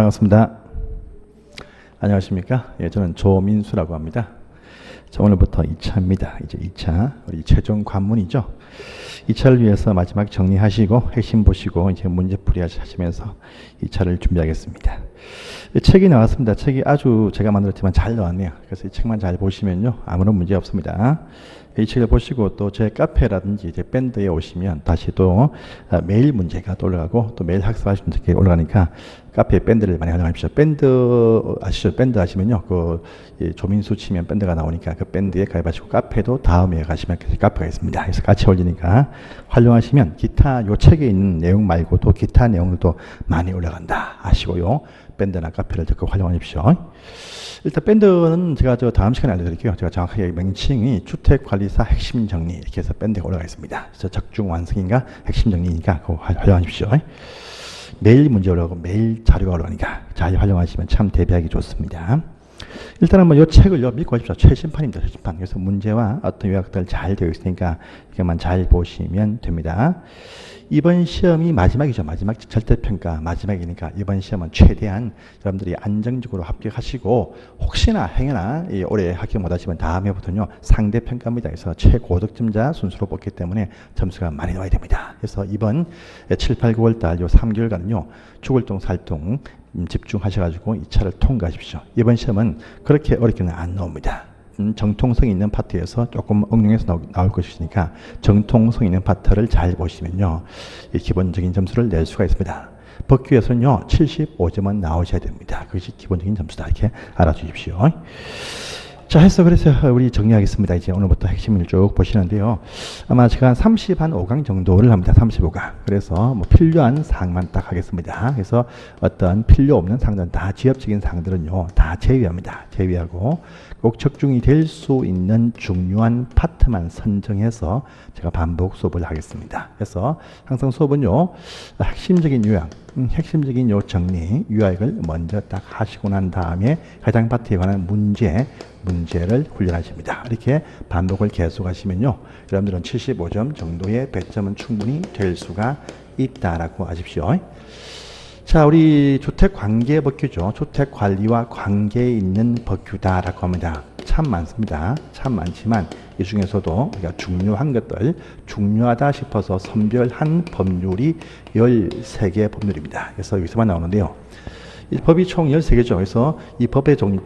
반갑습니다. 안녕하십니까? 예, 저는 조민수라고 합니다. 자, 오늘부터 2차입니다. 이제 2차 우리 최종 관문이죠. 2차를 위해서 마지막 정리하시고 핵심 보시고 이제 문제풀이 하시면서 2차를 준비하겠습니다. 책이 나왔습니다. 책이 아주 제가 만들었지만 잘 나왔네요. 그래서 이 책만 잘 보시면요 아무런 문제 없습니다. 이 책을 보시고 또 제 카페라든지 제 밴드에 오시면 다시 또 매일 문제가 또 올라가고 또 매일 학습하시는 게 올라가니까 카페에 밴드를 많이 활용하십시오. 밴드 아시죠? 밴드 아시면요 그 조민수 치면 밴드가 나오니까 그 밴드에 가입하시고 카페도 다음에 가시면 카페가 있습니다. 그래서 같이 올리니까 활용하시면 기타 요 책에 있는 내용 말고도 기타 내용도 많이 올라간다 아시고요. 밴드나 카페를 적극 활용하십시오. 일단 밴드는 제가 저 다음 시간에 알려드릴게요. 제가 정확하게 명칭이 주택관리사 핵심 정리 이렇게 해서 밴드가 올라가 있습니다. 그래서 적중 완성인가 핵심 정리니까 그거 활용하십시오. 매일 문제 올라가고 매일 자료가 올라가니까 잘 활용하시면 참 대비하기 좋습니다. 일단 한번 이 책을요 믿고 하십시오. 최신판입니다. 최신판. 그래서 문제와 어떤 요약들 잘 되어 있으니까 이것만 잘 보시면 됩니다. 이번 시험이 마지막이죠. 마지막 절대평가 마지막이니까 이번 시험은 최대한 여러분들이 안정적으로 합격하시고 혹시나 행여나 올해 합격 못하시면 다음해부터는요 상대평가입니다. 그래서 최고득점자 순수로 뽑기 때문에 점수가 많이 나와야 됩니다. 그래서 이번 7, 8, 9월달 요 3개월간은요 죽을둥 살둥 집중하셔가지고 2차를 통과하십시오. 이번 시험은 그렇게 어렵게는 안 나옵니다. 정통성 있는 파트에서 조금 응용해서 나올 것이니까 정통성 있는 파트를 잘 보시면요 기본적인 점수를 낼 수가 있습니다. 법규에서는요 75점은 나오셔야 됩니다. 그것이 기본적인 점수다 이렇게 알아주십시오. 자, 해서 그래서 우리 정리하겠습니다. 이제 오늘부터 핵심을 쭉 보시는데요. 아마 제가 한 35강 정도를 합니다. 35강. 그래서 뭐 필요한 사항만 딱 하겠습니다. 그래서 어떤 필요 없는 사항들은 다 지엽적인 사항들은요, 다 제외합니다. 제외하고 꼭 적중이 될 수 있는 중요한 파트만 선정해서 제가 반복 수업을 하겠습니다. 그래서 항상 수업은요, 핵심적인 요약, 핵심적인 요 정리, 요약을 먼저 딱 하시고 난 다음에 해당 파트에 관한 문제를 훈련하십니다. 이렇게 반복을 계속하시면요, 여러분들은 75점 정도의 배점은 충분히 될 수가 있다라고 아십시오. 자, 우리 주택관계 법규죠. 주택관리와 관계에 있는 법규다라고 합니다. 참 많습니다. 참 많지만 이 중에서도 우리가 중요한 것들, 중요하다 싶어서 선별한 법률이 13개 법률입니다. 그래서 여기서만 나오는데요. 이 법이 총 13개죠. 그래서 이 법의 종류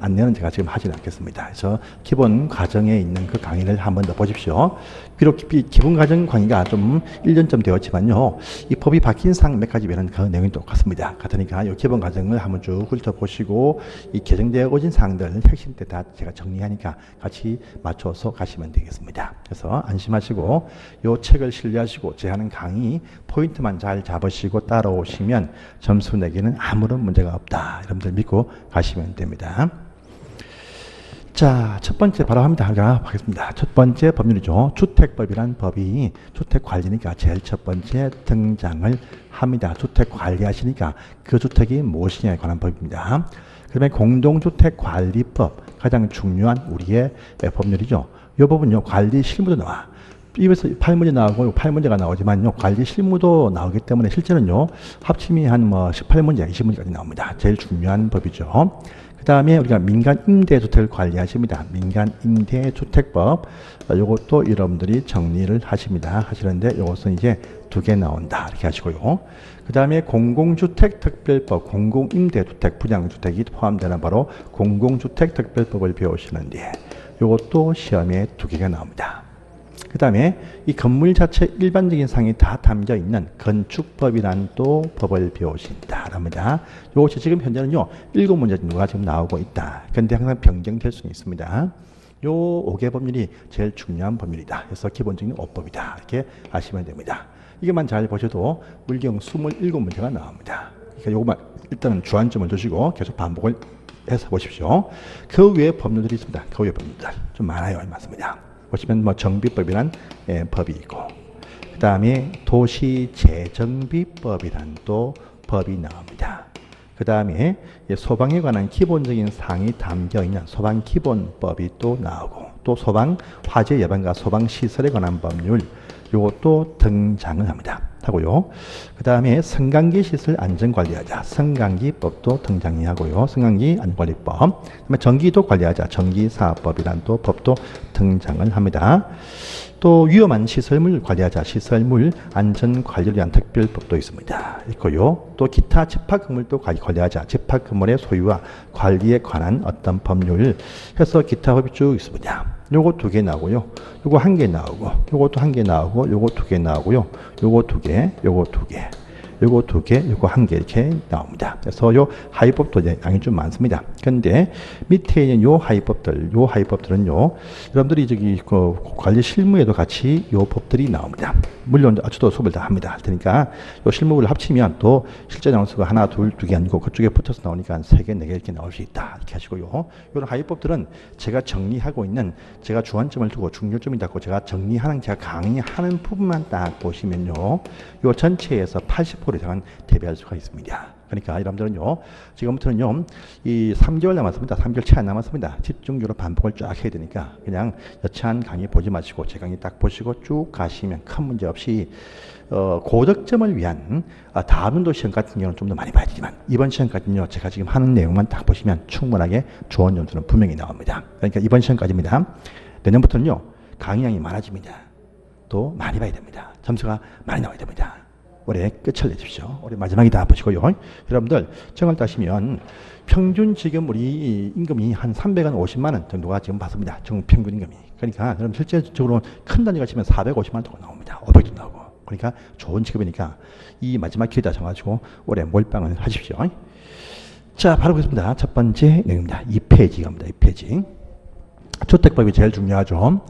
안내는 제가 지금 하지는 않겠습니다. 그래서 기본 과정에 있는 그 강의를 한번 더 보십시오. 비록 기본 과정 강의가 좀 1년쯤 되었지만요. 이 법이 바뀐 사항 몇 가지 외에는 그 내용이 똑같습니다. 같으니까 이 기본 과정을 한번 쭉 훑어보시고 이 개정되어 오신 사항들 핵심 때 다 제가 정리하니까 같이 맞춰서 가시면 되겠습니다. 그래서 안심하시고 이 책을 신뢰하시고 제 하는 강의 포인트만 잘 잡으시고 따라오시면 점수 내기는 아무런 문제가 없다. 여러분들 믿고 가시면 됩니다. 자, 첫 번째 바로 합니다. 하겠습니다. 첫 번째 법률이죠. 주택법이란 법이 주택관리니까 제일 첫 번째 등장을 합니다. 주택관리하시니까 그 주택이 무엇이냐에 관한 법입니다. 그러면 공동주택관리법 가장 중요한 우리의 법률이죠. 이 법은요 관리 실무도 나와. 입에서 8문제 나오고 8문제가 나오지만요 관리 실무도 나오기 때문에 실제는요 합침이 한 뭐 18문제, 20문제까지 나옵니다. 제일 중요한 법이죠. 그 다음에 우리가 민간 임대 주택을 관리하십니다. 민간 임대 주택법 요것도 여러분들이 정리를 하시는데 요것은 이제 2개 나온다 이렇게 하시고요. 그 다음에 공공주택특별법, 공공임대주택, 분양주택이 포함되는 바로 공공주택특별법을 배우시는데 요것도 시험에 2개가 나옵니다. 그 다음에 이 건물 자체 일반적인 사항이 다 담겨 있는 건축법이란 또 법을 배우신다랍니다. 이것이 지금 현재는요 7문제 정도가 지금 나오고 있다. 그런데 항상 변경될 수는 있습니다. 요 5개 법률이 제일 중요한 법률이다. 그래서 기본적인 5법이다. 이렇게 아시면 됩니다. 이것만 잘 보셔도 물경 27문제가 나옵니다. 그러니까 요것만 일단은 주안점을 두시고 계속 반복을 해서 보십시오. 그 외에 법률들이 있습니다. 그 외에 법률들 좀 많아요. 맞습니다. 보시면 뭐 정비법이란 법이 있고 그 다음에 도시재정비법이란 또 법이 나옵니다. 그 다음에 소방에 관한 기본적인 사항이 담겨있는 소방기본법이 또 나오고 또 소방 화재 예방과 소방시설에 관한 법률 요것도 등장을 합니다. 하고요. 그 다음에 승강기 시설 안전관리하자. 승강기법도 등장이 하고요. 승강기 안전관리법. 그다음에 전기도 관리하자. 전기사업법이란 또 법도 등장을 합니다. 또 위험한 시설물 관리하자. 시설물 안전관리를 위한 특별법도 있습니다. 있고요. 또 기타 집합건물도 관리하자. 집합건물의 소유와 관리에 관한 어떤 법률 해서 기타 법이 쭉 있습니다. 요거 두 개 나오고요. 요거 한 개 나오고, 요것도 한 개 나오고, 요거 두 개 나오고요. 요거 두 개, 요거 두 개, 요거 두 개, 요거 한 개 이렇게 나옵니다. 그래서 요 하위법도 양이 좀 많습니다. 근데 밑에 있는 요 하위법들은요, 여러분들이 저기 그 관리 실무에도 같이 요 법들이 나옵니다. 물론 저도 수업을 다 합니다. 그러니까 요 실무를 합치면 또 실제 나온 수가 하나, 둘, 두 개 아니고 그쪽에 붙어서 나오니까 한 세 개, 네 개 이렇게 나올 수 있다. 이렇게 하시고요. 요런 하위법들은 제가 정리하고 있는, 제가 주안점을 두고 중요점이 닿고 제가 정리하는, 제가 강의하는 부분만 딱 보시면요, 요 전체에서 80% 이상은 대비할 수가 있습니다. 그러니까 여러분들은요, 지금부터는요, 이 3개월 남았습니다. 3개월 채 안 남았습니다. 집중적으로 반복을 쫙 해야 되니까 그냥 여차한 강의 보지 마시고 제 강의 딱 보시고 쭉 가시면 큰 문제 없이 고득점을 위한 다음 연도 시험 같은 경우는 좀 더 많이 봐야 되지만, 이번 시험 같은 경우 제가 지금 하는 내용만 딱 보시면 충분하게 좋은 점수는 분명히 나옵니다. 그러니까 이번 시험까지입니다. 내년부터는요, 강의량이 많아집니다. 또 많이 봐야 됩니다. 점수가 많이 나와야 됩니다. 올해 끝을 내십시오. 올해 마지막이다 보시고요. 여러분들 정을 따시면 평균 지금 우리 임금이 한 350만 원 정도가 지금 받습니다. 정평균 임금이. 그러니까 여러분 실제적으로 큰 단위가 치면 450만 원 정도 나옵니다. 500도 나오고. 그러니까 좋은 직업이니까 이 마지막 기회 다 정하시고 올해 몰빵을 하십시오. 자, 바로 보겠습니다. 첫 번째 내용입니다. 2페이지 갑니다. 2페이지. 주택법이 제일 중요하죠.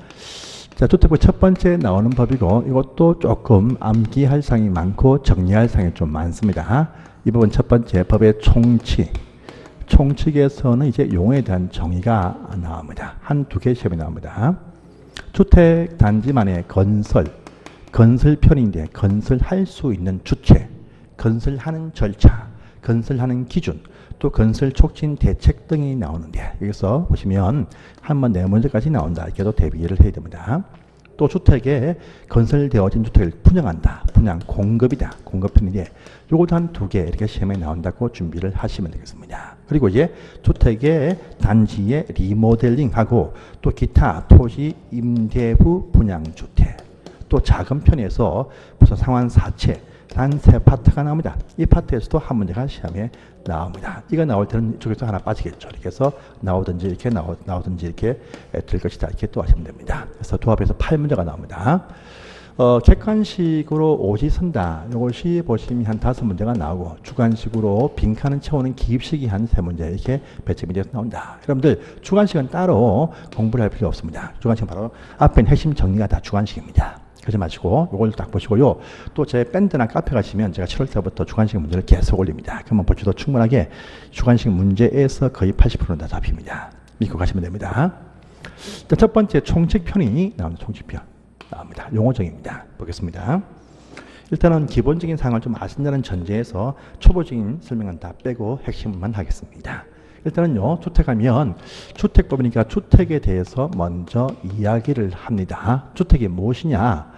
자, 주택법 첫 번째 나오는 법이고, 이것도 조금 암기할 사항이 많고 정리할 사항이 좀 많습니다. 이 부분 첫 번째 법의 총칙. 총칙에서는 이제 용어에 대한 정의가 나옵니다. 한두 개 시험이 나옵니다. 주택 단지만의 건설, 건설편인데 건설할 수 있는 주체, 건설하는 절차, 건설하는 기준, 또 건설 촉진 대책 등이 나오는데, 여기서 보시면 한 번 네 문제까지 나온다. 이렇게도 대비를 해야 됩니다. 또 주택에 건설되어진 주택을 분양한다. 분양 공급이다. 공급편인데 요것도 한 두 개 이렇게 시험에 나온다고 준비를 하시면 되겠습니다. 그리고 이제 주택의 단지의 리모델링하고 또 기타 토지 임대부 분양주택, 또 작은 편에서 무슨 상환 사채 단 세 파트가 나옵니다. 이 파트에서도 한 문제가 시험에 나옵니다. 이거 나올 때는 이쪽에서 하나 빠지겠죠. 이렇게 해서 나오든지 이렇게 나오든지 이렇게 될 것이다. 이렇게 또 하시면 됩니다. 그래서 조합에서 8문제가 나옵니다. 객관식으로 옷이 선다. 이것이 보시면 한 5문제가 나오고, 주관식으로 빈칸을 채우는 기입식이 한 3문제 이렇게 배치문제에서 나온다. 여러분들 주관식은 따로 공부를 할 필요 없습니다. 주관식은 바로 앞에 핵심 정리가 다 주관식입니다. 그러지 마시고 이걸 딱 보시고요. 또 제 밴드나 카페 가시면 제가 7월달부터 주관식 문제를 계속 올립니다. 그러면 보시도 충분하게 주관식 문제에서 거의 80%는 다 잡힙니다. 믿고 가시면 됩니다. 자, 첫 번째 총칙편이 나옵니다. 총칙편 나옵니다. 용어적입니다. 보겠습니다. 일단은 기본적인 사항을 좀 아신다는 전제에서 초보적인 설명은 다 빼고 핵심만 하겠습니다. 일단은요, 주택하면 주택법이니까 주택에 대해서 먼저 이야기를 합니다. 주택이 무엇이냐?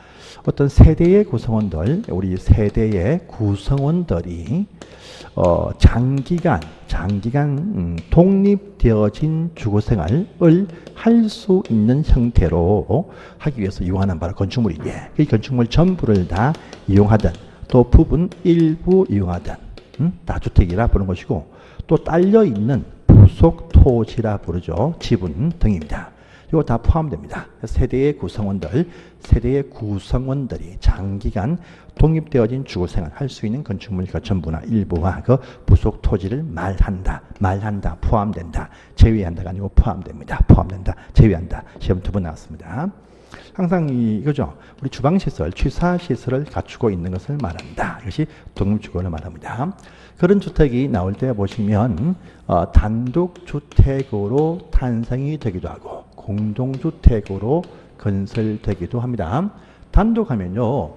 어떤 세대의 구성원들, 우리 세대의 구성원들이 장기간 독립되어진 주거생활을 할 수 있는 형태로 하기 위해서 이용하는 바로 건축물인데, 이 건축물 전부를 다 이용하든 또 부분 일부 이용하든 다 주택이라 보는 것이고, 또 딸려있는 부속 토지라 부르죠. 지분 등입니다. 이거 다 포함됩니다. 세대의 구성원들, 세대의 구성원들이 장기간 독립되어진 주거생활 할 수 있는 건축물 그 전부나 일부와 그 부속 토지를 말한다, 포함된다, 제외한다가 아니고 포함됩니다. 포함된다, 제외한다. 시험 2번 나왔습니다. 항상 이거죠. 우리 주방시설, 취사시설을 갖추고 있는 것을 말한다. 이것이 독립주거를 말합니다. 그런 주택이 나올 때 보시면 단독주택으로 탄생이 되기도 하고 공동주택으로 건설되기도 합니다. 단독하면요,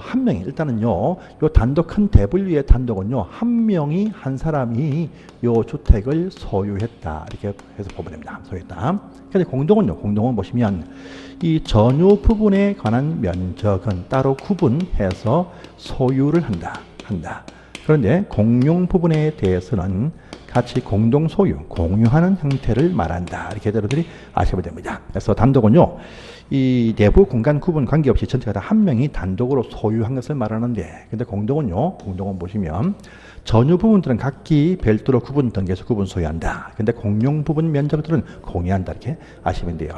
한 명이 일단은요, 요 단독 큰 대불 위의 단독은요, 한 명이 한 사람이 요 주택을 소유했다 이렇게 해서 보면 됩니다. 소유했다. 근데 공동은요, 공동은 보시면 이 전유 부분에 관한 면적은 따로 구분해서 소유를 한다. 그런데 공용 부분에 대해서는 같이 공동 소유, 공유하는 형태를 말한다. 이렇게 여러분들이 아시면 됩니다. 그래서 단독은요, 이 내부 공간 구분 관계없이 전체가 다 한 명이 단독으로 소유한 것을 말하는데, 근데 공동은요, 공동은 보시면 전유 부분들은 각기 별도로 구분 단계에서 구분 소유한다. 근데 공용 부분 면적들은 공유한다. 이렇게 아시면 돼요.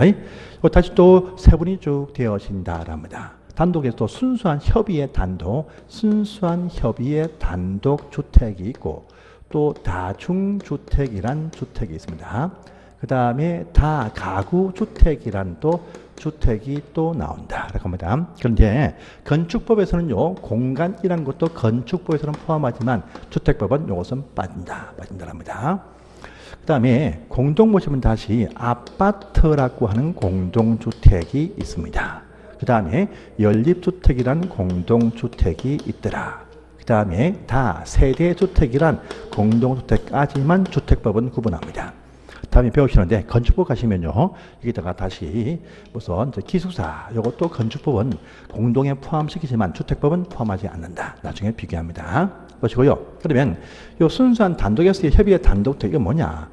다시 또 세분이 쭉 되어진다랍니다. 단독에서 또 순수한 협의의 단독, 순수한 협의의 단독 주택이 있고, 또 다중주택이란 주택이 있습니다. 그 다음에 다가구주택이란 또 주택이 또 나온다. 라고 합니다. 그런데 건축법에서는요, 공간이라는 것도 건축법에서는 포함하지만 주택법은 이것은 빠진다랍니다. 그 다음에 공동 보시면 다시 아파트라고 하는 공동주택이 있습니다. 그 다음에 연립주택이란 공동주택이 있더라. 그 다음에 다 세대주택이란 공동주택까지만 주택법은 구분합니다. 다음에 배우시는데 건축법 가시면요, 여기다가 다시 무슨 기숙사, 이것도 건축법은 공동에 포함시키지만 주택법은 포함하지 않는다. 나중에 비교합니다. 보시고요. 그러면 요 순수한 단독에서의 협의의 단독주택, 이게 뭐냐?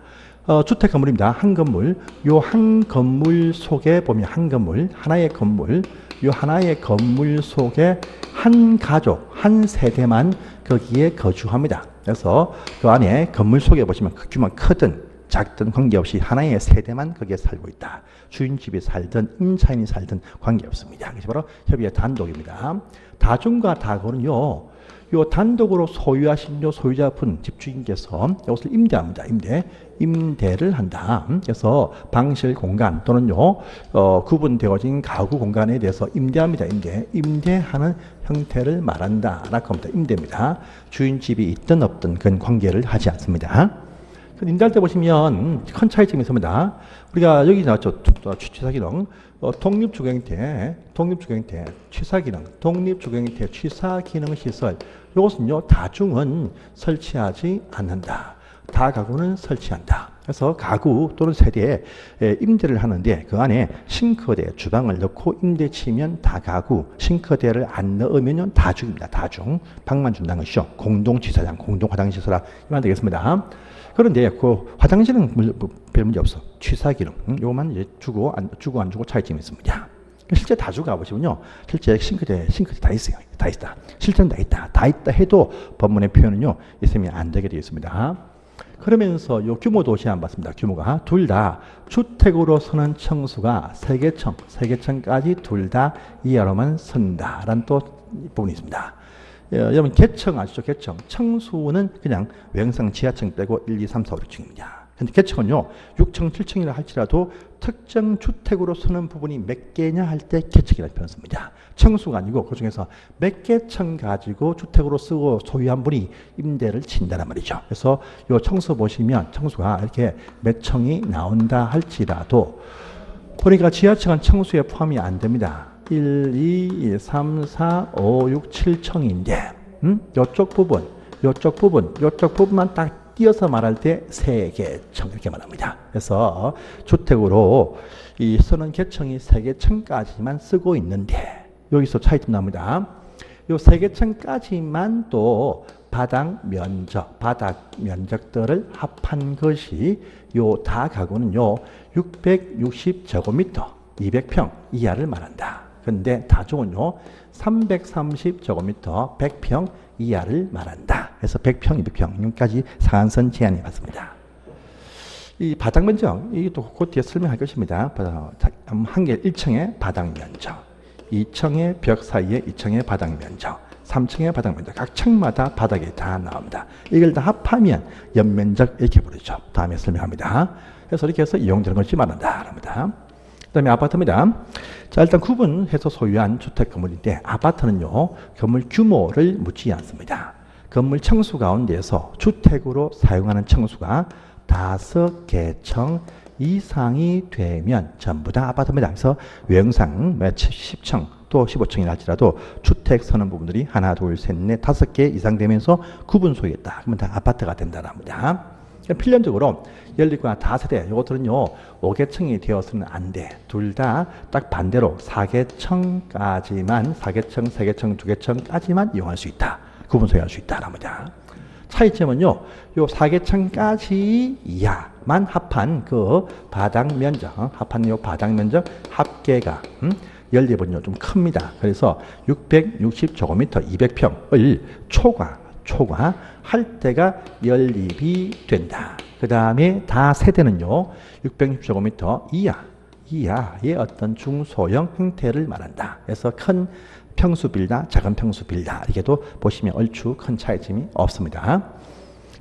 주택 건물입니다. 한 건물. 요 한 건물 속에 보면 한 건물, 하나의 건물, 요 하나의 건물 속에 한 가족, 한 세대만 거기에 거주합니다. 그래서 그 안에 건물 속에 보시면 그 규모가 크든 작든 관계없이 하나의 세대만 거기에 살고 있다. 주인집이 살든 임차인이 살든 관계없습니다. 그것이 바로 협의의 단독입니다. 다중과 다거는요, 요 단독으로 소유하신 요 소유자분 집주인께서 이것을 임대합니다. 임대를 한다. 그래서 방실 공간 또는요, 구분되어진 가구 공간에 대해서 임대합니다. 임대하는 형태를 말한다라고 합니다. 임대입니다. 주인집이 있든 없든 그건 관계를 하지 않습니다. 임대할 때 보시면 큰 차이점이 있습니다. 우리가 여기 나왔죠. 취사기능, 독립주거 형태, 취사기능, 취사기능시설. 이것은요, 다중은 설치하지 않는다. 다가구는 설치한다. 그래서 가구 또는 세대에 임대를 하는데 그 안에 싱크대, 주방을 넣고 임대 치면 다가구, 싱크대를 안 넣으면 다중입니다. 다중. 방만 준다는 것이죠. 공동취사장, 공동화장실이라 이만 되겠습니다. 그런데 그 화장실은 별 문제 없어. 취사기능. 요것만 이제 주고 안 주고 차이점이 있습니다. 실제 다주가 보시면요, 실제 싱크대 다 있어요. 다 있다 해도 법문의 표현은요, 있으면 안 되게 되어 있습니다. 그러면서 요 규모도 제한 받습니다. 규모가 둘 다 주택으로서는 층수가 세 개층까지 둘 다 이하로만 선다라는 또 부분이 있습니다. 여러분 계층 아시죠? 계층. 층수는 그냥 외형상 지하층 빼고 1, 2, 3, 4, 5, 6층입니다. 근데 계층은요, 6층, 7층이라 할지라도 특정 주택으로 쓰는 부분이 몇 개냐 할 때 계층이라는 표현을 씁니다. 층수가 아니고 그 중에서 몇 개층 가지고 주택으로 쓰고 소유한 분이 임대를 친다란 말이죠. 그래서 요 층수 보시면 층수가 이렇게 몇 층이 나온다 할지라도 보니까 지하층은 층수에 포함이 안 됩니다. 1, 2, 3, 4, 5, 6, 7층인데 요쪽 부분만 딱 띄어서 말할 때 3개층 이렇게 말합니다. 그래서 주택으로 이 쓰는 계층이 3개층까지만 쓰고 있는데 여기서 차이점 납니다. 요 3개층까지만 또 바닥 면적들을 합한 것이 요 다가구는요 660제곱미터 200평 이하를 말한다. 근데 다중은요 330제곱미터 100평 이하를 말한다. 그래서 100평, 200평까지 상한선 제한이 받습니다. 이 바닥 면적, 이것도 곧 뒤에 설명할 것입니다. 한 개 1층의 바닥 면적, 2층의 벽 사이에 2층의 바닥 면적, 3층의 바닥 면적, 각 층마다 바닥이 다 나옵니다. 이걸 다 합하면 연면적 이렇게 부르죠. 다음에 설명합니다. 그래서 이렇게 해서 이용되는 것이 말한다. 합니다. 그 다음에 아파트입니다. 자, 일단 구분해서 소유한 주택 건물인데 아파트는요, 건물 규모를 묻지 않습니다. 건물 층수 가운데에서 주택으로 사용하는 층수가 5개층 이상이 되면 전부 다 아파트입니다. 그래서 외형상 10층, 또 15층이라 할지라도 주택 서는 부분들이 하나, 둘, 셋, 넷, 5개 이상 되면서 구분 소유했다. 그러면 다 아파트가 된다는 겁니다. 필연적으로 연립과 다세대 이것들은요 5개층이 되어서는 안 돼. 둘 다 딱 반대로 4개층까지만 4개층, 3개층, 2개층까지만 이용할 수 있다. 구분 소유할 수 있다라는 겁니다. 차이점은요, 요 4개층까지 이하만 합한 그 바닥 면적, 합한 요 바닥 면적 합계가 연립은요 좀 큽니다. 그래서 660제곱미터 200평을 초과할 때가 연립이 된다. 그 다음에 다 세대는요 660제곱미터 이하의 어떤 중소형 형태를 말한다. 그래서 큰 평수 빌다, 작은 평수 빌다 이렇게도 보시면 얼추 큰 차이점이 없습니다.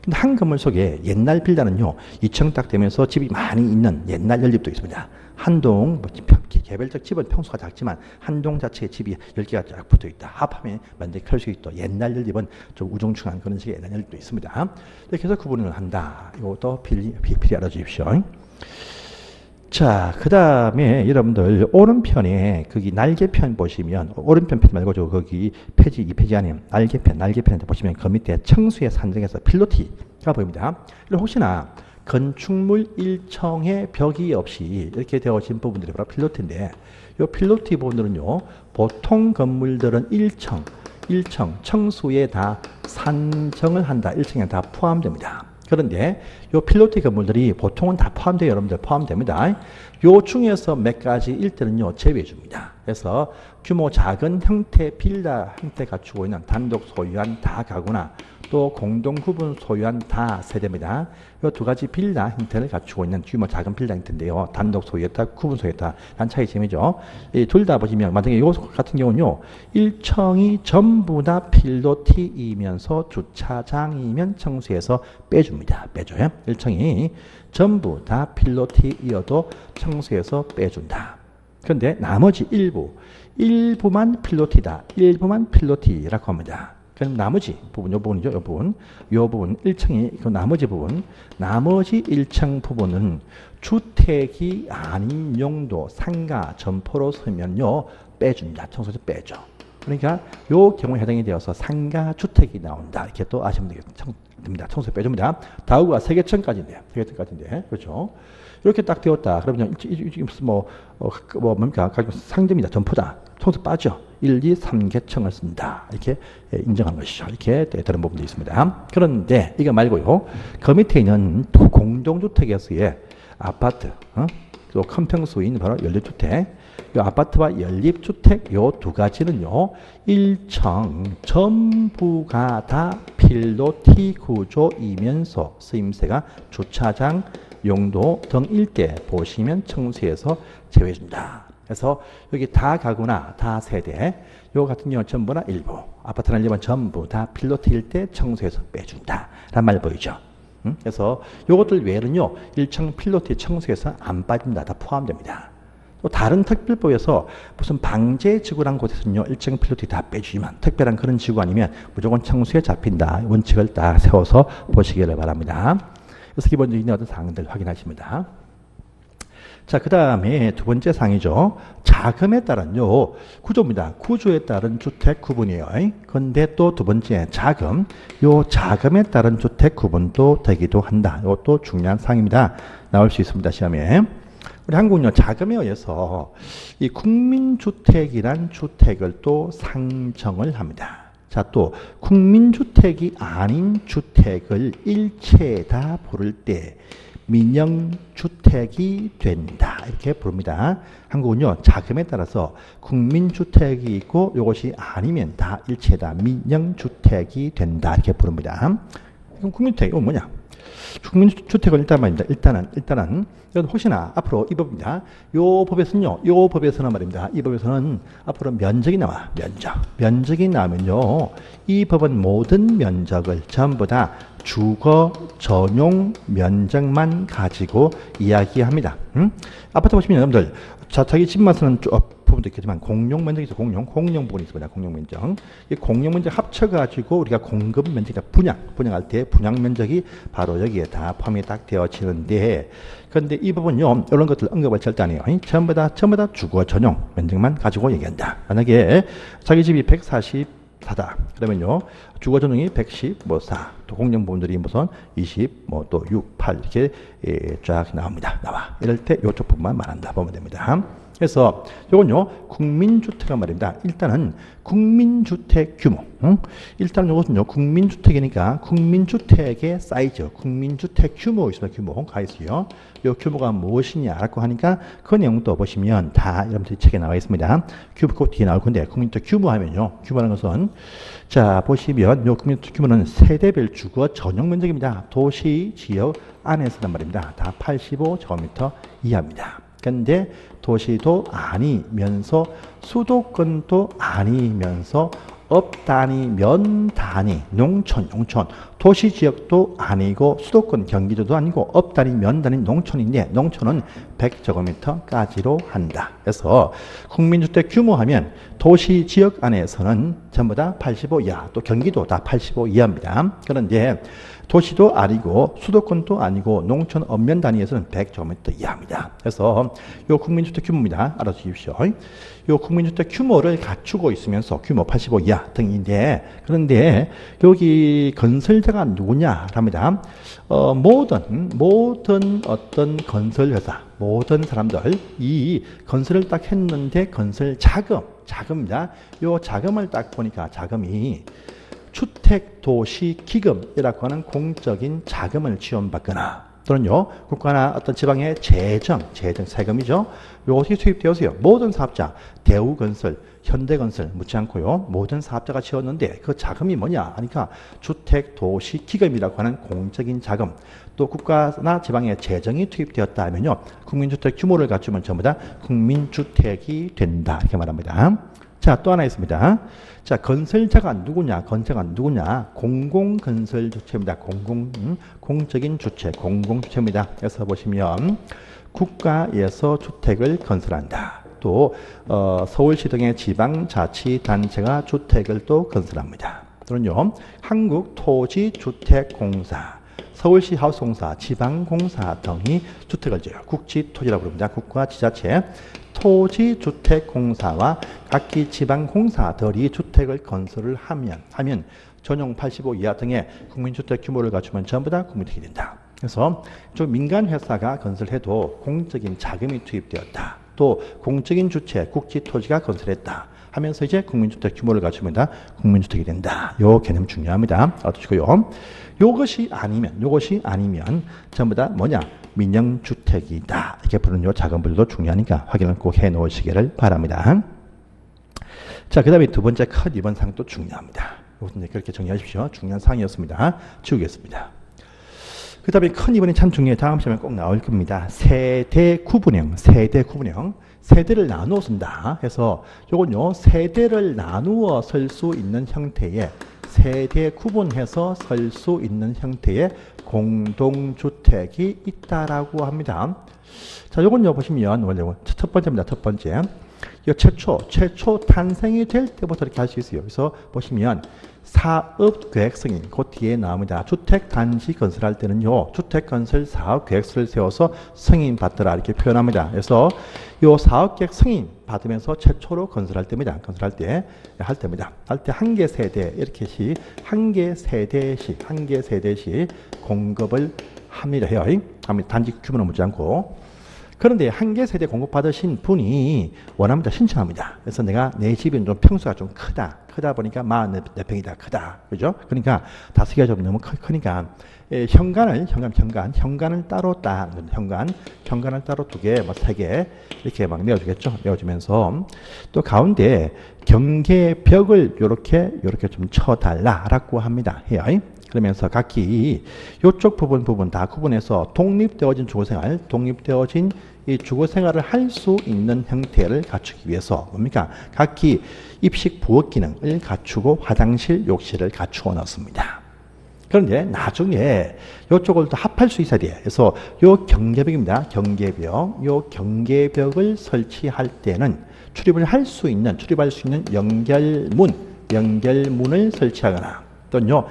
근데 한 건물 속에 옛날 빌다는요 2층 딱 되면서 집이 많이 있는 옛날 연립도 있습니다. 한동 개별적 집은 평수가 작지만 한동 자체에 집이 10개가 쫙 붙어있다. 합하면 만약에 클 수 있다. 옛날 연립은 좀 우중충한 그런 식의 옛날 연립도 있습니다. 이렇게 해서 구분을 한다. 이것도 필히 알아주십시오. 자, 그 다음에 여러분들 오른편에 거기 날개편 보시면, 오른편 페이지 말고 저 거기 페이지 2페이지 안에 날개편에 보시면 그 밑에 청수의 산정에서 필로티가 보입니다. 혹시나 건축물 1층에 벽이 없이 이렇게 되어진 부분들이 바로 필로티인데, 이 필로티 부분들은요 보통 건물들은 1층 청수에 다 산정을 한다. 1층에 다 포함됩니다. 그런데 요 필로티 건물들이 보통은 다 포함돼요. 여러분들 포함됩니다. 요 중에서 몇 가지 일대는요 제외해 줍니다. 그래서 규모 작은 형태 빌라 형태 갖추고 있는 단독 소유한 다 가구나 또 공동 구분 소유한 다 세대입니다. 요 두 가지 빌라 형태를 갖추고 있는 규모 작은 빌라 형태인데요. 단독 소유했다, 구분 소유했다. 한 차이점이죠. 이 둘 다 보시면 만약에 이거 같은 경우는요 1층이 전부 다 필로티이면서 주차장이면 청수에서 빼줍니다. 빼줘요. 1층이 전부 다 필로티이어도 청수에서 빼준다. 그런데 나머지 일부만 필로티다. 일부만 필로티라고 합니다. 그럼 나머지 부분, 요 부분이죠, 요 부분 1층이, 그 나머지 1층 부분은 주택이 아닌 용도, 상가, 점포로 서면요 빼줍니다. 청소에서 빼죠. 그러니까 요 경우에 해당이 되어서 상가, 주택이 나온다. 이렇게 또 아시면 됩니다. 청소에 빼줍니다. 다우가 3개층까지인데, 그렇죠? 이렇게 딱 되었다. 그러면 뭡니까? 상점이다, 점포다. 청소 빠져. 1, 2, 3개층을 쓴다. 이렇게 인정한 것이죠. 이렇게 되는 부분도 있습니다. 그런데 이거 말고요. 그 밑에 있는 공동주택에서의 아파트, 또 큰 평수인 바로 연립주택, 요 아파트와 연립주택 요 두 가지는요 1층 전부가 다 필로티 구조이면서 쓰임새가 주차장, 용도 등 일대 보시면 청수에서 제외해준다. 그래서 여기 다 가구나 다 세대 요 같은 경우는 전부나 일부, 아파트나 일반 전부 다 필로티일 때 청소해서 빼준다 라는 말 보이죠. 그래서 요것들 외에는요 1층 필로티 청소해서 안 빠집니다. 다 포함됩니다. 또 다른 특별법에서 무슨 방제지구란 곳에서는요 1층 필로티 다 빼주지만 특별한 그런 지구 아니면 무조건 청수에 잡힌다. 원칙을 딱 세워서 보시기를 바랍니다. 그래서 기본적인 어떤 사항들 확인하십니다. 자, 그 다음에 두 번째 사항이죠. 자금에 따른 요 구조입니다. 구조에 따른 주택 구분이에요. 그런데 또 두 번째 자금, 요 자금에 따른 주택 구분도 되기도 한다. 이것도 중요한 사항입니다. 나올 수 있습니다. 시험에. 우리 한국은요 자금에 의해서 이 국민주택이란 주택을 또 상정을 합니다. 자, 또 국민주택이 아닌 주택을 일체 다 부를 때 민영주택이 된다. 이렇게 부릅니다. 한국은요 자금에 따라서 국민주택이 있고 이것이 아니면 다 일체 다 민영주택이 된다. 이렇게 부릅니다. 그럼 국민주택이 뭐냐? 국민주택은 일단 말입니다. 일단은 이건 혹시나 앞으로 이 법입니다. 이 법에서는 말입니다. 이 법에서는 앞으로 면적이 나와. 면적이 나오면요. 이 법은 모든 면적을 전부 다 주거 전용 면적만 가지고 이야기합니다. 응? 아파트 보시면 여러분들 자기 집만 쓰는 부분도 있겠지만 공용 면적이 있어요. 공용 부분이 있습니다. 공용 면적. 이 공용 면적 합쳐가지고 우리가 공급 면적이나 분양할 때 분양 면적이 바로 여기에 다 포함이 딱 되어지는데, 그런데 이 부분요, 이런 것들 언급을 절대 안 해요. 전부 다 주거 전용 면적만 가지고 얘기한다. 만약에 자기 집이 144다. 그러면요, 주거 전용이 114, 또 공용 부분들이 무슨 20, 뭐 또 6, 8 이렇게 쫙 나옵니다. 이럴 때 이쪽 부분만 말한다 보면 됩니다. 그래서 요건요, 국민주택은 말입니다. 일단은 국민주택 규모. 응? 일단 요것은요, 국민주택이니까 국민주택의 사이즈, 국민주택 규모 있습니다. 규모 가이수요. 요 규모가 무엇이냐라고 하니까 그 내용도 보시면 다 여러분들 책에 나와 있습니다. 그 뒤에 나올 건데, 국민주택 규모하면요, 규모라는 것은 자 보시면 요 국민주택 규모는 세대별 주거 전용 면적입니다. 도시 지역 안에서란 말입니다. 다 85제곱미터 이하입니다. 근데 도시도 아니면서 수도권도 아니면서 업 단위, 면 단위, 농촌, 도시 지역도 아니고 수도권 경기도도 아니고 업 단위, 면 단위, 농촌인데 농촌은 100제곱미터까지로 한다. 그래서 국민주택 규모하면 도시 지역 안에서는 전부 다 85 이하, 또 경기도 다 85 이하입니다. 그런데 도시도 아니고 수도권도 아니고 농촌 읍면 단위에서는 100제곱미터 이하입니다. 그래서 요 국민주택 규모입니다. 알아주십시오. 요 국민주택 규모를 갖추고 있으면서 규모 85 이하 등인데, 그런데 여기 건설자가 누구냐랍니다. 모든 어떤 건설회사, 모든 사람들 이 건설을 딱 했는데 건설 자금이다. 요 자금을 딱 보니까 자금이 주택도시기금이라고 하는 공적인 자금을 지원받거나 또는요, 국가나 어떤 지방의 재정 세금이죠. 요것이 투입되어서요, 모든 사업자, 대우건설, 현대건설 묻지 않고요, 모든 사업자가 지었는데 그 자금이 뭐냐 하니까 주택도시기금이라고 하는 공적인 자금, 또 국가나 지방의 재정이 투입되었다면요, 국민주택 규모를 갖추면 전부 다 국민주택이 된다, 이렇게 말합니다. 자, 또 하나 있습니다. 자, 건설자가 누구냐? 공공건설 주체입니다. 공적인 주체, 공공주체입니다. 여기서 보시면 국가에서 주택을 건설한다. 또 서울시 등의 지방자치단체가 주택을 또 건설합니다. 또는요, 한국토지주택공사, 서울시 하우스공사, 지방공사 등이 주택을 지어요. 국지토지라고 부릅니다. 국가, 지자체, 토지주택공사와 각기 지방공사들이 주택을 건설을 하면 전용 85 이하 등의 국민주택 규모를 갖추면 전부 다 국민주택이 된다. 그래서 좀 민간회사가 건설해도 공적인 자금이 투입되었다. 또 공적인 주체, 국지토지가 건설했다 하면서 이제 국민주택 규모를 갖추면 다 국민주택이 된다. 요 개념 중요합니다. 알아두시고요. 요것이 아니면 전부 다 뭐냐? 민영주택이다. 이렇게 부르는 요 작은분들도 중요하니까 확인을 꼭 해 놓으시기를 바랍니다. 자, 그 다음에 두 번째 컷 2번 상도 중요합니다. 이것도 그렇게 정리하십시오. 중요한 사항이었습니다. 지우겠습니다. 그 다음에 큰 2번이 참 중요해요. 다음 시간에 꼭 나올 겁니다. 세대 구분형. 세대를 나누어 쓴다. 해서 요건요, 세대를 나누어 설 수 있는 형태의 세대 구분해서 설 수 있는 형태의 공동주택이 있다라고 합니다. 자, 요건요 보시면 원래 첫 번째입니다. 첫 번째. 이 최초 탄생이 될 때부터 이렇게 할 수 있어요. 그래서 보시면 사업계획 승인, 그 뒤에 나옵니다. 주택단지 건설할 때는요, 주택건설 사업계획서를 세워서 승인받더라, 이렇게 표현합니다. 그래서 이 사업계획 승인 받으면서 최초로 건설할 때입니다. 할 때 한 개 세대, 이렇게씩, 한 개 세대씩 공급을 합니다. 단지 규모는 묻지 않고. 그런데 한 개 세대 공급받으신 분이 원합니다. 신청합니다. 그래서 내가 내 집은 좀 평수가 좀 크다 보니까 44평이다. 크다. 그죠? 그러니까 5개가 좀 너무 크니까 현관을 따로 2개, 뭐 3개 이렇게 막 내어주겠죠. 내어주면서 또 가운데 경계벽을 요렇게 좀 쳐달라라고 합니다. 그러면서 각기 요쪽 부분 다 구분해서 독립되어진 이 주거생활을 할 수 있는 형태를 갖추기 위해서 뭡니까? 각기 입식 부엌 기능을 갖추고 화장실, 욕실을 갖추어 놨습니다. 그런데 나중에 요쪽을 또 합할 수 있어야 돼요. 그래서 요 경계벽입니다. 경계벽. 요 경계벽을 설치할 때는 출입할 수 있는 연결문을 설치하거나 또는요,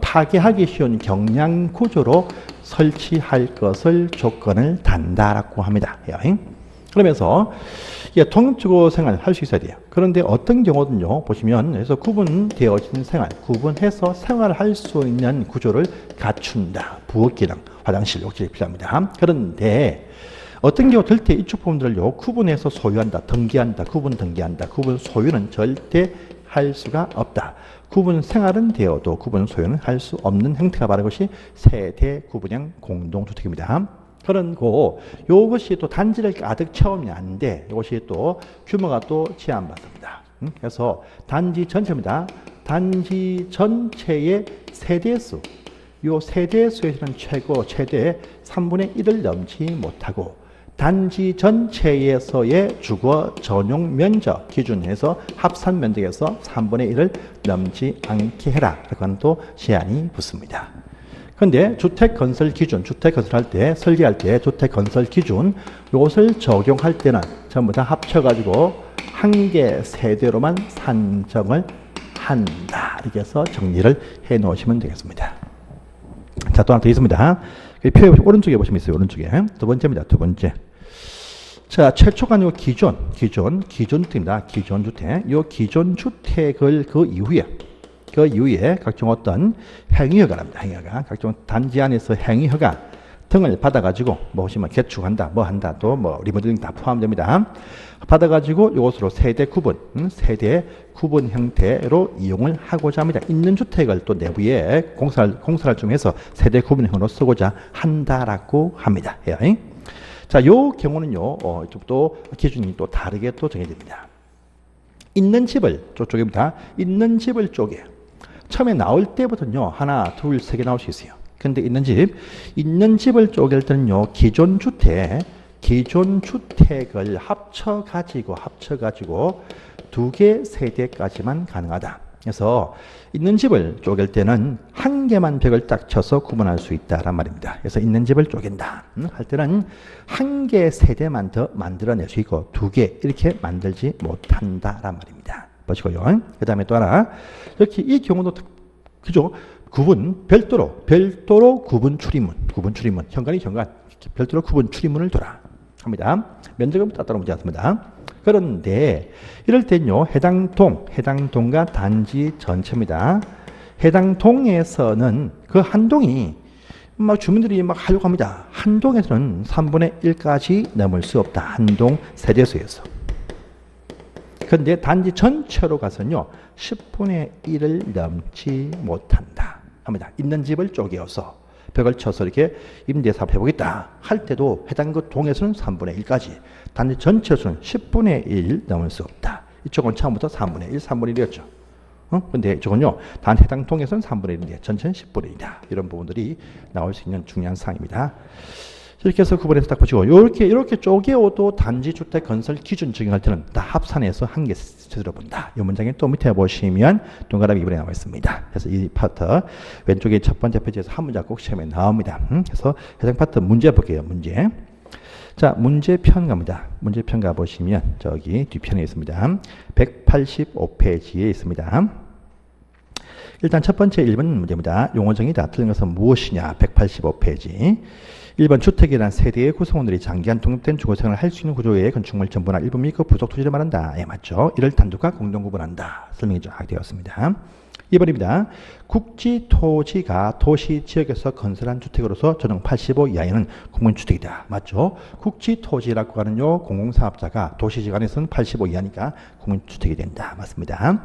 파괴하기 쉬운 경량 구조로 설치할 것을 조건을 단다라고 합니다. 그러면서 통합주거 생활 할 수 있어야 돼요. 그런데 어떤 경우든요, 보시면, 그래서 구분되어진 생활, 구분해서 생활할 수 있는 구조를 갖춘다. 부엌기랑 화장실, 욕실이 필요합니다. 그런데 어떤 경우 절대 이쪽 부분들을요, 구분해서 소유한다, 등기한다, 구분 소유는 절대 할 수가 없다. 구분 생활은 되어도 구분 소유는 할 수 없는 행태가 바로 것이 세대 구분형 공동주택입니다. 그런고 이것이 또 단지를 가득 채우면 안 돼. 이것이 또 규모가 또 제한받습니다. 그래서 단지 전체입니다. 단지 전체의 세대수, 이 세대수에서는 최대 3분의 1을 넘지 못하고 단지 전체에서의 주거 전용 면적 기준에서 합산 면적에서 3분의 1을 넘지 않게 해라. 그건 또 제한이 붙습니다. 그런데 주택 건설할 때, 설계할 때 주택 건설 기준, 이것을 적용할 때는 전부 다 합쳐가지고 한 개 세대로만 산정을 한다. 이렇게 해서 정리를 해 놓으시면 되겠습니다. 자, 또 하나 더 있습니다. 표에 오른쪽에 보시면 있어요. 오른쪽에. 두 번째입니다. 두 번째. 자, 최초가 아니고 기존주택입니다. 기존주택. 요 기존주택을 그 이후에 각종 어떤 행위허가랍니다. 각종 단지 안에서 행위허가 등을 받아가지고, 뭐 보시면 개축한다, 뭐 한다, 또 뭐 리모델링 다 포함됩니다. 받아가지고 이것으로 세대 구분 형태로 이용을 하고자 합니다. 있는 주택을 또 내부에 공사를 좀 해서 세대 구분형으로 쓰고자 한다라고 합니다. 예. 자, 요 경우는요, 이쪽도 기준이 또 다르게 또 정해집니다. 있는 집을, 저쪽입니다. 있는 집을 쪼개. 처음에 나올 때부터는요, 하나, 둘, 세 개 나올 수 있어요. 근데 있는 집을 쪼갤 때는요, 기존 주택을 합쳐가지고 두 개 세대까지만 가능하다. 그래서 있는 집을 쪼갤 때는 한 개만 벽을 딱 쳐서 구분할 수 있다란 말입니다. 그래서 있는 집을 쪼갠다 할 때는 한 개 세대만 더 만들어낼 수 있고 두 개 이렇게 만들지 못한다란 말입니다. 보시고요. 그 다음에 또 하나, 이렇게 이 경우도 그죠? 별도로 구분 출입문, 현관이 별도로 구분 출입문을 둬라 합니다. 면적은 따로 보지 않습니다. 그런데 이럴 때는요, 해당 동과 단지 전체입니다. 해당 동에서는 그 한 동이 막 주민들이 막 하려고 합니다. 한 동에서는 3분의 1까지 넘을 수 없다. 한 동 세대수에서. 그런데 단지 전체로 가서는요, 10분의 1을 넘지 못한다 합니다. 있는 집을 쪼개어서 벽을 쳐서 이렇게 임대사업 해보겠다 할 때도 해당 그 동에서는 3분의 1까지, 단지 전체로서는 10분의 1 넘을 수 없다. 이쪽은 처음부터 3분의 1이었죠. 근데 이쪽은요, 단 해당 동에서는 3분의 1인데 전체는 10분의 1이다. 이런 부분들이 나올 수 있는 중요한 사항입니다. 이렇게 해서 구분해서 딱 보시고, 이렇게 쪼개어도 단지 주택 건설 기준 적용할 때는 다 합산해서 한 개 제대로 본다. 이 문장에 또 밑에 보시면 동그라미 2번에 나와 있습니다. 그래서 이 파트 왼쪽에 첫 번째 페이지에서 한 문장 꼭 시험에 나옵니다. 그래서 해당 파트 문제 볼게요. 문제. 자, 문제편가입니다. 문제편가 보시면 저기 뒤편에 있습니다. 185페이지에 있습니다. 일단 첫 번째 1번 문제입니다. 용어정의 다 틀린 것은 무엇이냐? 185페이지. 1번 주택이란 세대의 구성원들이 장기간 독립된 주거생활을 할 수 있는 구조 외의 건축물 전부나 일부 및 그 부속 토지를 말한다. 예, 맞죠. 이를 단독과 공동 구분한다. 설명이 쫙 되었습니다. 2번입니다. 국지토지가 도시지역에서 건설한 주택으로서 전용 85 이하에는 공공주택이다. 맞죠. 국지토지라고 하는요, 공공사업자가 도시지역 안에서는 85 이하니까 공공주택이 된다. 맞습니다.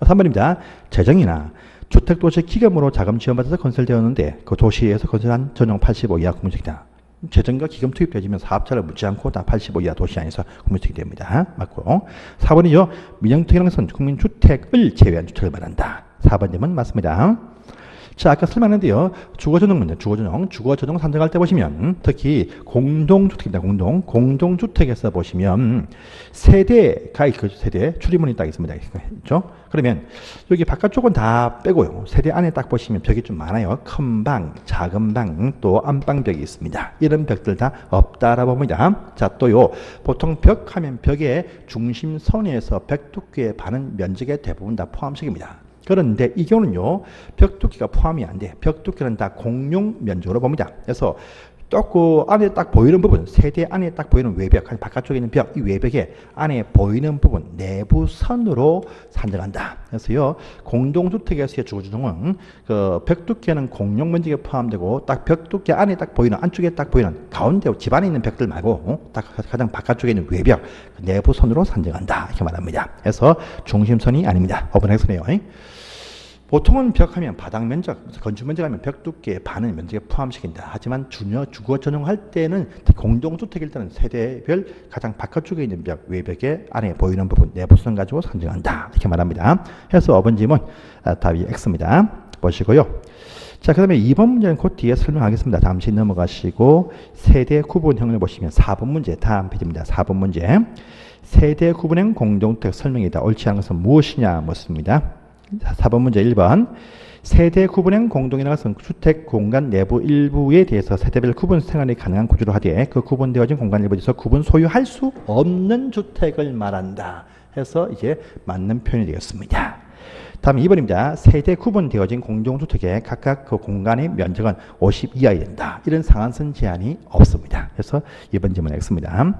3번입니다. 재정이나 주택도시 기금으로 자금 지원받아서 건설되었는데 그 도시에서 건설한 전용 85 이하 공공주택이다. 재정과 기금 투입되지면 사업자를 묻지 않고 다 85 이하 도시 안에서 공공주택이 됩니다. 맞고. 4번이요. 민영주택이라는 것은 국민주택을 제외한 주택을 말한다. 4번님은 맞습니다. 자, 아까 설명했는데요. 주거전용 문제, 주거전용 산정할 때 보시면 특히 공동주택입니다. 공동주택에서 보시면 세대가 있고 세대 출입문이 딱 있습니다. 그렇죠? 그러면 여기 바깥쪽은 다 빼고요. 세대 안에 딱 보시면 벽이 좀 많아요. 큰 방, 작은 방, 또 안방벽이 있습니다. 이런 벽들 다 없다라고 봅니다. 자, 또요. 보통 벽 하면 벽의 중심선에서 벽 두께에 반은 면적의 대부분 다 포함식입니다. 그런데 이 경우는요. 벽 두께가 포함이 안 돼. 벽 두께는 다 공용 면적으로 봅니다. 그래서 그 안에 딱 보이는 부분, 세대 안에 딱 보이는 외벽, 바깥쪽에 있는 벽, 이 외벽에 안에 보이는 부분, 내부선으로 산정한다. 그래서요, 공동주택에서의 주거전용은 그 벽 두께는 공용 면적에 포함되고, 딱 벽 두께 안에 딱 보이는, 안쪽에 딱 보이는 가운데 집 안에 있는 벽들 말고, 딱 가장 바깥쪽에 있는 외벽, 내부선으로 산정한다. 이렇게 말합니다. 그래서 중심선이 아닙니다. 어분행선이에요. 보통은 벽하면 바닥 면적, 건축 면적하면 벽 두께의 반은 면적에 포함시킨다. 하지만 주거 전용할 때는 공동주택일 때는 세대별 가장 바깥쪽에 있는 벽, 외벽에 안에 보이는 부분, 내부선 가지고 산정한다. 이렇게 말합니다. 해서 5번 질문 답이 X입니다. 보시고요. 자, 그 다음에 2번 문제는 곧 뒤에 설명하겠습니다. 잠시 넘어가시고 세대 구분형을 보시면 4번 문제 다음 페이지입니다. 4번 문제 세대 구분형 공동주택 설명이다. 옳지 않은 것은 무엇이냐 묻습니다. 4번 문제 1번 세대 구분형 공동이라는 것은 주택 공간 내부 일부에 대해서 세대별 구분 생활이 가능한 구조로 하되 그 구분되어진 공간 일부에서 구분 소유할 수 없는 주택을 말한다. 해서 이제 맞는 표현이 되겠습니다. 다음 2번입니다. 세대 구분되어진 공동주택에 각각 그 공간의 면적은 50 이하이 된다. 이런 상한선 제한이 없습니다. 그래서 2번 질문 X입니다.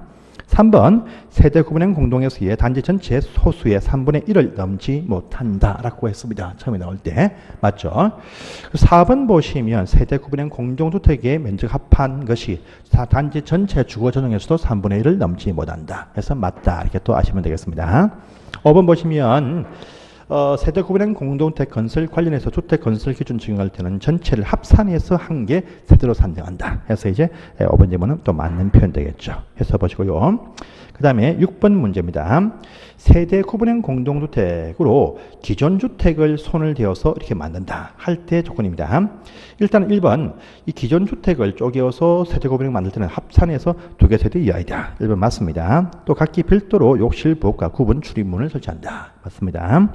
3번 세대 구분형 공동에서의 단지 전체 소수의 3분의 1을 넘지 못한다라고 했습니다. 처음에 나올 때 맞죠? 4번 보시면 세대 구분형 공동주택의 면적 합한 것이 단지 전체 주거전용에서도 3분의 1을 넘지 못한다. 그래서 맞다 이렇게 또 아시면 되겠습니다. 5번 보시면 세대 구분형 공동주택 건설 관련해서 주택 건설 기준 적용할 때는 전체를 합산해서 한 개 세대로 산정한다. 해서 이제 5번 질문은 또 맞는 표현 되겠죠. 해서 보시고요. 그 다음에 6번 문제입니다. 세대 구분형 공동주택으로 기존 주택을 손을 대어서 이렇게 만든다. 할 때 조건입니다. 일단 1번 이 기존 주택을 쪼개어서 세대 구분형 만들 때는 합산해서 2개 세대 이하이다. 1번 맞습니다. 또 각기 별도로 욕실, 부엌과 구분 출입문을 설치한다. 맞습니다.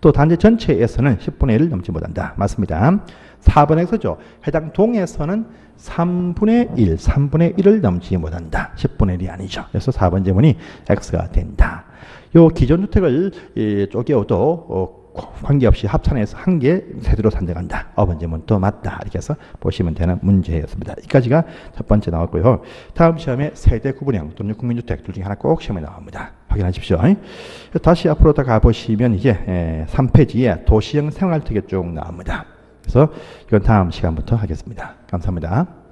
또 단지 전체에서는 10분의 1을 넘지 못한다. 맞습니다. 4번 X죠. 해당 동에서는 3분의 1을 넘지 못한다. 10분의 1이 아니죠. 그래서 4번 질문이 X가 된다. 요 기존 주택을 쪼개어도 관계없이 합산해서 한 개 세대로 산정한다. 5번 질문 또 맞다. 이렇게 해서 보시면 되는 문제였습니다. 여기까지가 첫 번째 나왔고요. 다음 시험에 세대 구분형 또는 국민주택 둘 중에 하나 꼭 시험에 나옵니다. 확인하십시오. 다시 앞으로 다 가보시면 이제 3페이지에 도시형 생활특이 쭉 나옵니다. 그래서 이건 다음 시간부터 하겠습니다. 감사합니다.